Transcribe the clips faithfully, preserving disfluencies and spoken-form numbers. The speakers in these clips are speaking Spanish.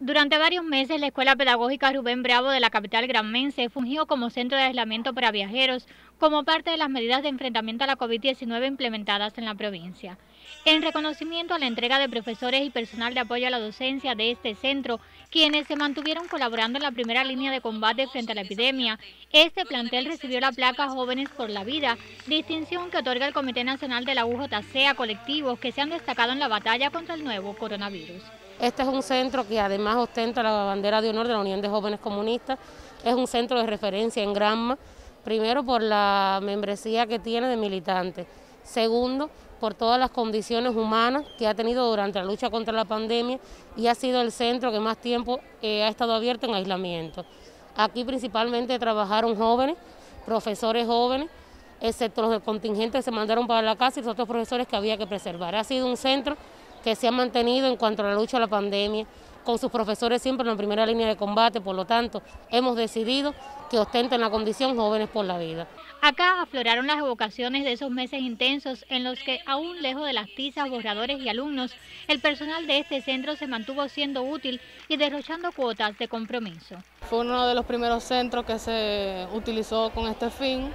Durante varios meses, la Escuela Pedagógica Rubén Bravo de la capital granmense fungió como centro de aislamiento para viajeros como parte de las medidas de enfrentamiento a la COVID diecinueve implementadas en la provincia. En reconocimiento a la entrega de profesores y personal de apoyo a la docencia de este centro, quienes se mantuvieron colaborando en la primera línea de combate frente a la epidemia, este plantel recibió la placa Jóvenes por la Vida, distinción que otorga el Comité Nacional de la U J C a colectivos que se han destacado en la batalla contra el nuevo coronavirus. Este es un centro que además ostenta la bandera de honor de la Unión de Jóvenes Comunistas, es un centro de referencia en Granma, primero por la membresía que tiene de militantes, segundo por todas las condiciones humanas que ha tenido durante la lucha contra la pandemia y ha sido el centro que más tiempo eh, ha estado abierto en aislamiento. Aquí principalmente trabajaron jóvenes, profesores jóvenes, excepto los del contingente que se mandaron para la casa y los otros profesores que había que preservar. Ha sido un centro que se ha mantenido en cuanto a la lucha a la pandemia, con sus profesores siempre en la primera línea de combate, por lo tanto, hemos decidido que ostenten la condición Jóvenes por la Vida. Acá afloraron las evocaciones de esos meses intensos en los que, aún lejos de las tizas, borradores y alumnos, el personal de este centro se mantuvo siendo útil y derrochando cuotas de compromiso. Fue uno de los primeros centros que se utilizó con este fin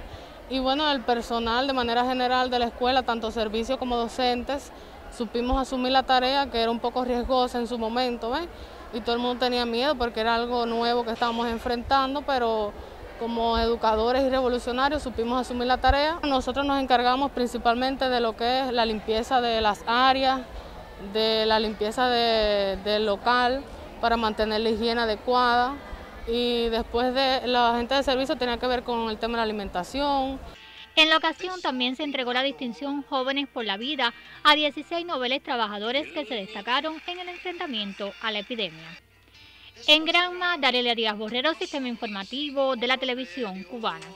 y bueno, el personal de manera general de la escuela, tanto servicio como docentes, supimos asumir la tarea que era un poco riesgosa en su momento, ¿ves? Y todo el mundo tenía miedo porque era algo nuevo que estábamos enfrentando, pero como educadores y revolucionarios supimos asumir la tarea. Nosotros nos encargamos principalmente de lo que es la limpieza de las áreas, de la limpieza de, del local para mantener la higiene adecuada y después de la gente de servicio tenía que ver con el tema de la alimentación. En la ocasión también se entregó la distinción Jóvenes por la Vida a dieciséis noveles trabajadores que se destacaron en el enfrentamiento a la epidemia. En Granma, Daría Arias Borrero, Sistema Informativo de la Televisión Cubana.